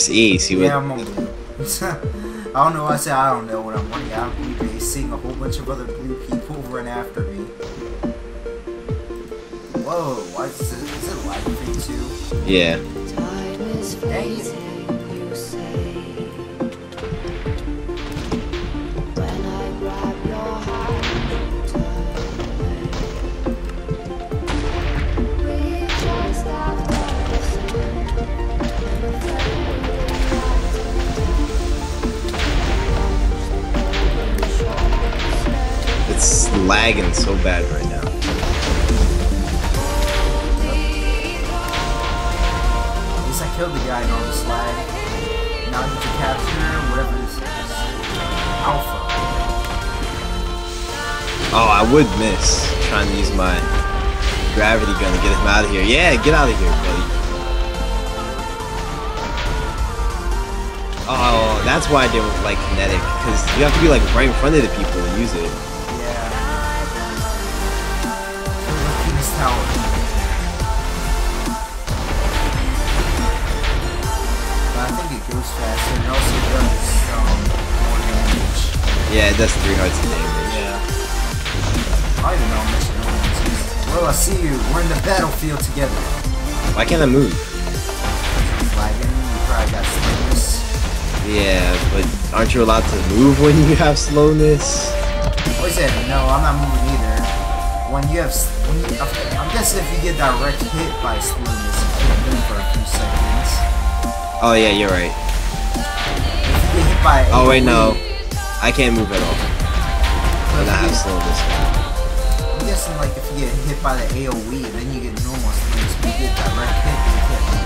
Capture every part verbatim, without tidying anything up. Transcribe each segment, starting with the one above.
press E, see what... Yeah, I'm a... I don't know, I said I don't know what I'm wanting. I'm blue pacing a whole bunch of other blue people run after me. Whoa, why is it, is it live for you too? Yeah. Dang it. It's lagging so bad right now. At least I killed the guy in all the slide. Now that you capture whatever this is. Alpha. Oh, I would miss trying to use my gravity gun to get him out of here. Yeah, get out of here, buddy. Oh, that's why I didn't like kinetic, because you have to be like right in front of the people to use it. Faster, and also does um, more damage. Yeah, it does three hearts of damage. Yeah. I don't even know how much it is. Well, I see you. We're in the battlefield together. Why can't I move? Lagging. You probably got slowness. Yeah, but aren't you allowed to move when you have slowness? What is that? No, I'm not moving either. When you have, when you, I'm guessing if you get direct hit by slowness, you can't move for a few seconds. Oh yeah, you're right. Oh wait, no, I can't move at all. But I have slowness. I'm guessing like if you get hit by the A O E, then you get normal slowness. But you get direct hit, you can't move.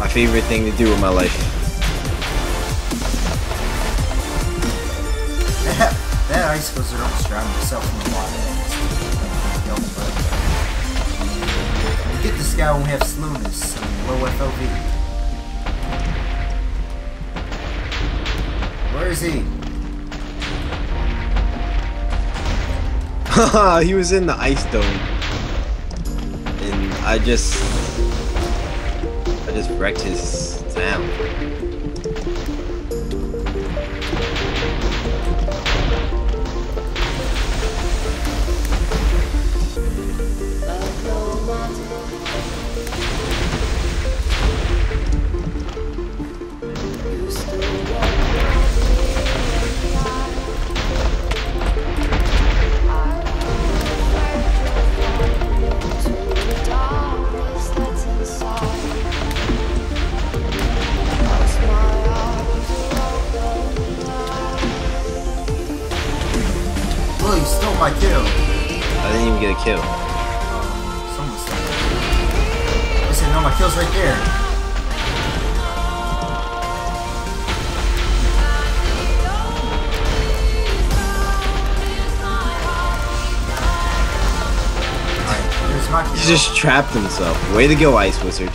My favorite thing to do in my life. That, that ice blizzard almost drowned myself in the water. We get this guy when we have slowness and low F O V. Where is he? Haha, he was in the ice dome. And I just... I just wrecked his town. I kill. I didn't even get a kill. Oh, someone stole it. I said no, my kill's right there. Alright, here's my kill. He just trapped himself. Way to go, Ice Wizard.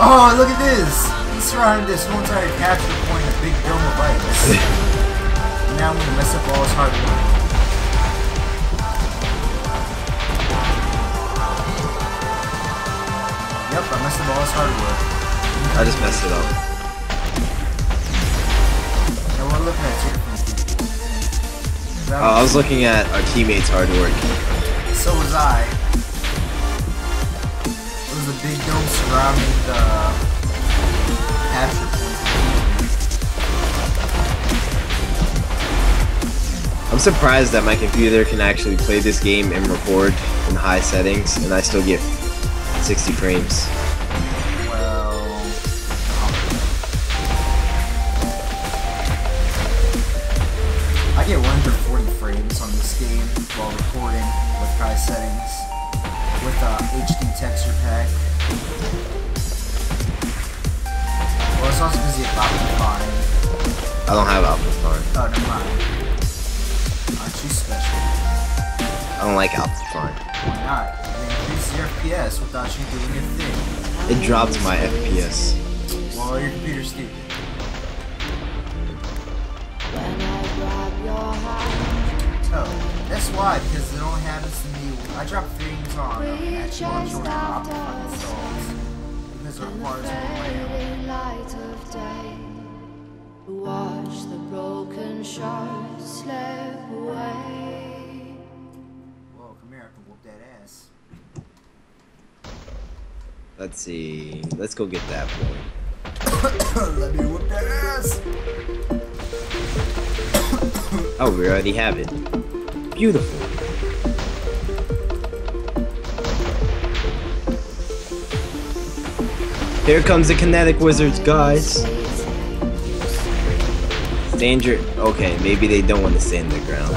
Oh, look at this! He surrounded this whole entire capture point with a big dome of ice. And now I'm gonna mess up all his hard work. Yep, I messed up all his hardware. I just messed it up. Now we're looking at your... Oh, I was looking at our teammates' hard work. So was I. It was a big dome surrounding the after. I'm surprised that my computer can actually play this game and record in high settings, and I still get sixty frames. Well, I get one hundred forty frames on this game while recording with high settings with uh, H D texture pack. Well, it's also because you have Optifine. I don't have Optifine. Oh, never mind. Aren't you special? I don't like Optifine. Why not? increase your F P S without you doing your thing. It dropped my F P S. Well, your computer's stupid. Oh, that's why, because it only happens to me. I drop things on actual Optifine installs. Because it requires more RAM. Watch the broken shards slip away. Whoa, come here, I can whoop that ass. Let's see. Let's go get that boy. Let me whoop that ass. Oh, we already have it. Beautiful. Here comes the kinetic wizards, guys. Danger. Okay, maybe they don't want to stay in the ground.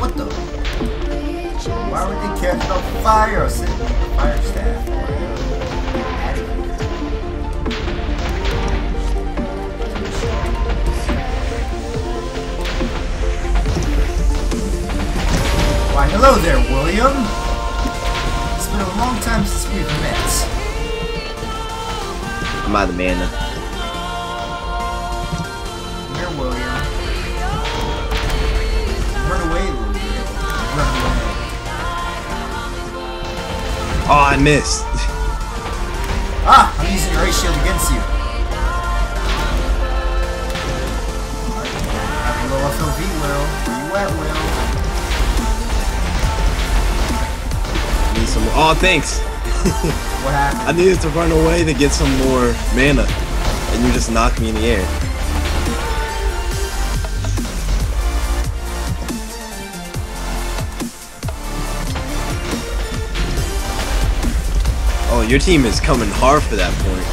What the? Why would they catch up fire? Fire staff. Why, hello there, William. It's been a long time since we've met. I'm out of mana. Here, William. Run away, William. Run away. Oh, I missed. Ah, I'm using your ice shield against you. Alright, I have a low F O V, Will. Where you at, Will? Need some. Oh, thanks. What happened? I needed to run away to get some more mana, and you just knocked me in the air. Oh, your team is coming hard for that point.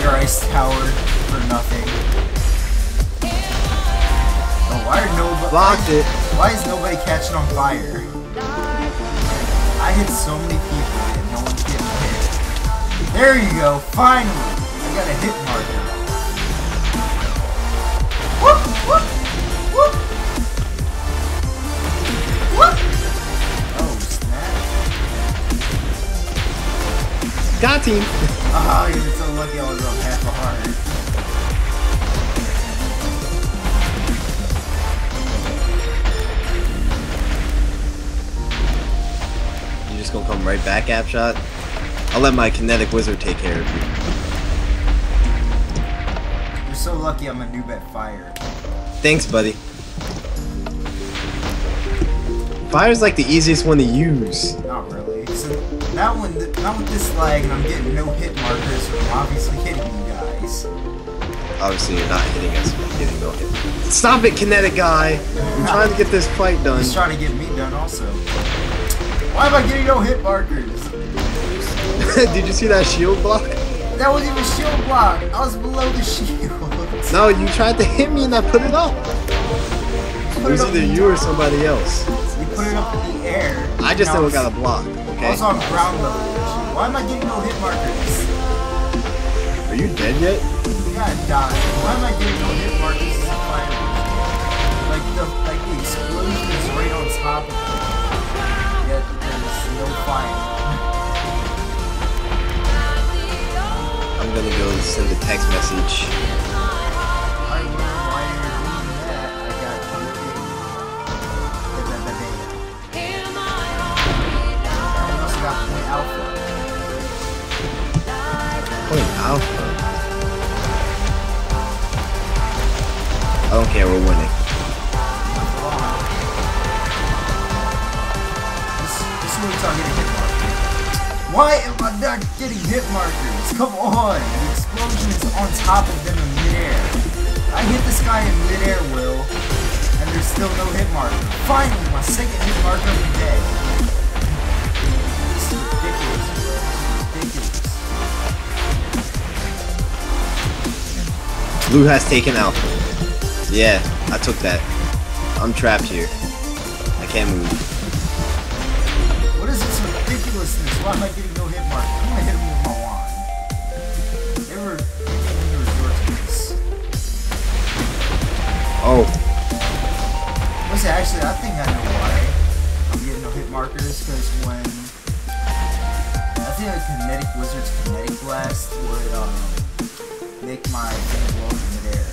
Your ice tower for nothing. Oh, why are nobody blocked it? Why is nobody catching on fire? I hit so many people and no one's getting hit. There you go, finally! I got a hit marker. Whoop, whoop, whoop, whoop. Oh, snap. Got him. Ah, oh, you're so lucky I was on half a heart. You just gonna come right back, Apshot? I'll let my kinetic wizard take care of you. You're so lucky I'm a noob at fire. Thanks, buddy. Fire's like the easiest one to use. Not really. So that one, not with this lag, and I'm getting no hit markers from obviously hitting you guys. Obviously, you're not hitting us. But you're getting no hit. Stop it, kinetic guy! I'm trying to get this fight done. He's trying to get me done also. Why am I getting no hit markers? Did you see that shield block? That wasn't even a shield block. I was below the shield. No, you tried to hit me, and I put it up. Put it, it was up either you or somebody else. You put it up in the air. I just never got a block. Okay. I was on ground level. Why am I getting no hit markers? Are you dead yet? You gotta die. Why am I getting no hit markers as a fire engine? Like the like the explosion is right on top of me. Yet there's no fire. I'm gonna go send a text message. I will. Why are you doing that? I got nothing. Point alpha. Point alpha. I don't care. We're winning. This, this one's not getting hit markers. Why am I not getting hit markers? Come on! The explosion is on top of them in midair. I hit this guy in midair, Will, and there's still no hit marker. Finally, my second hit marker of the day. Ridiculous, ridiculous. Blue has taken Alpha. Yeah, I took that. I'm trapped here. I can't move. What is this ridiculousness? Why am I getting no hit mark? I'm gonna hit him with my wand. They were making me resort to this. Oh. What's that? Actually, I think I know why I'm getting no hit markers, because when I think a kinetic wizard's kinetic blast would um, make my thing blow in midair.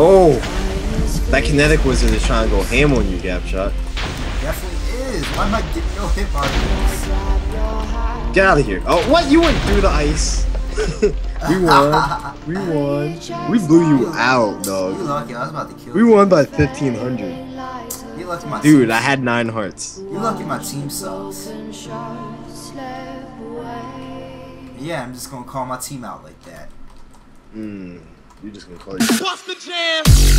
Oh, that kinetic wizard is trying to go ham on you, Gapshot. Definitely is. Why am I getting no hit markers? Get out of here! Oh, what? You went through the ice. We won. We won. We blew you out, dog. You're lucky. I was about to kill you. We won by fifteen hundred. Dude, I had nine hearts. You're lucky my team sucks. Yeah, I'm just gonna call my team out like that. Mm, you're just gonna call it. What's the jam?